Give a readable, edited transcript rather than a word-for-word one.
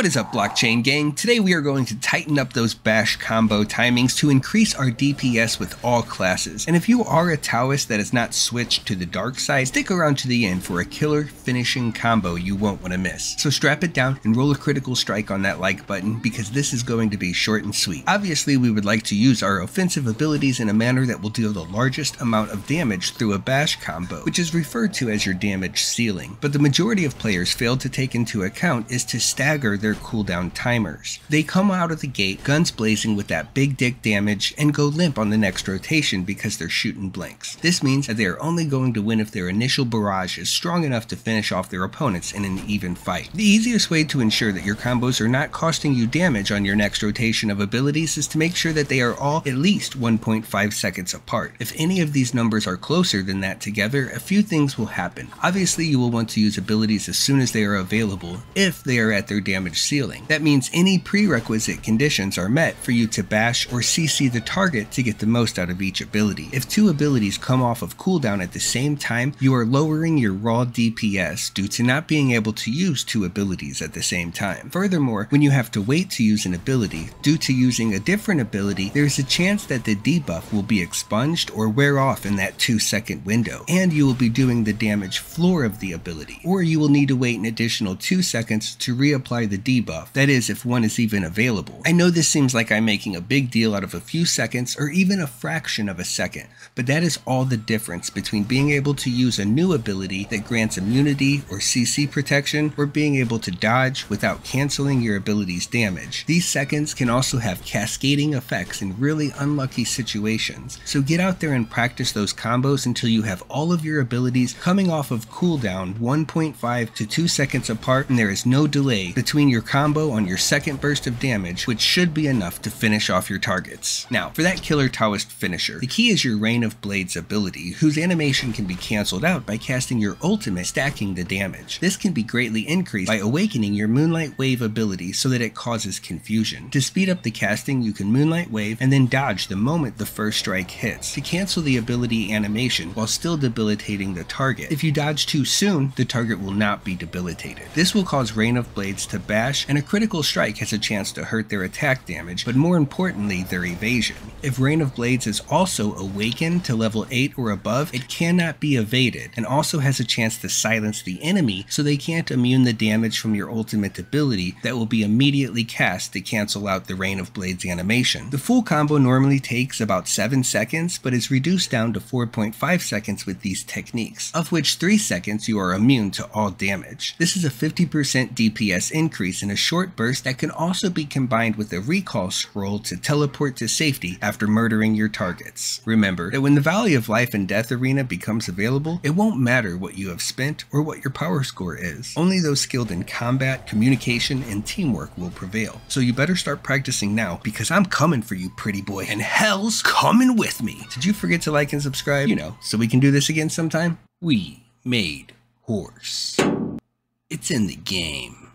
What is up, blockchain gang? Today we are going to tighten up those bash combo timings to increase our DPS with all classes. And if you are a Taoist that has not switched to the dark side, stick around to the end for a killer finishing combo you won't want to miss. So strap it down and roll a critical strike on that like button, because this is going to be short and sweet. Obviously, we would like to use our offensive abilities in a manner that will deal the largest amount of damage through a bash combo, which is referred to as your damage ceiling. But the majority of players fail to take into account is to stagger their cooldown timers. They come out of the gate guns blazing with that big dick damage and go limp on the next rotation because they're shooting blinks. This means that they are only going to win if their initial barrage is strong enough to finish off their opponents in an even fight. The easiest way to ensure that your combos are not costing you damage on your next rotation of abilities is to make sure that they are all at least 1.5 seconds apart. If any of these numbers are closer than that together, a few things will happen. Obviously, you will want to use abilities as soon as they are available if they are at their damage ceiling. That means any prerequisite conditions are met for you to bash or CC the target to get the most out of each ability. If two abilities come off of cooldown at the same time, you are lowering your raw DPS due to not being able to use two abilities at the same time. Furthermore, when you have to wait to use an ability, due to using a different ability, there is a chance that the debuff will be expunged or wear off in that 2-second window, and you will be doing the damage floor of the ability, or you will need to wait an additional 2 seconds to reapply the debuff, that is, if one is even available. I know this seems like I'm making a big deal out of a few seconds or even a fraction of a second, but that is all the difference between being able to use a new ability that grants immunity or CC protection, or being able to dodge without canceling your ability's damage. These seconds can also have cascading effects in really unlucky situations, so get out there and practice those combos until you have all of your abilities coming off of cooldown 1.5 to 2 seconds apart, and there is no delay between your combo on your second burst of damage, which should be enough to finish off your targets. Now, for that killer Taoist finisher, the key is your Reign of Blades ability, whose animation can be cancelled out by casting your ultimate, stacking the damage. This can be greatly increased by awakening your Moonlight Wave ability so that it causes confusion. To speed up the casting, you can Moonlight Wave and then dodge the moment the first strike hits to cancel the ability animation while still debilitating the target. If you dodge too soon, the target will not be debilitated. This will cause Reign of Blades to bash, and a critical strike has a chance to hurt their attack damage, but more importantly, their evasion. If Reign of Blades is also awakened to level 8 or above, it cannot be evaded, and also has a chance to silence the enemy so they can't immune the damage from your ultimate ability that will be immediately cast to cancel out the Reign of Blades animation. The full combo normally takes about 7 seconds, but is reduced down to 4.5 seconds with these techniques, of which 3 seconds you are immune to all damage. This is a 50% DPS increase in a short burst that can also be combined with a recall scroll to teleport to safety after murdering your targets. Remember that when the Valley of Life and Death arena becomes available, it won't matter what you have spent or what your power score is. Only those skilled in combat, communication, and teamwork will prevail. So you better start practicing now, because I'm coming for you, pretty boy, and hell's coming with me. Did you forget to like and subscribe? You know, so we can do this again sometime? We made horse. It's in the game.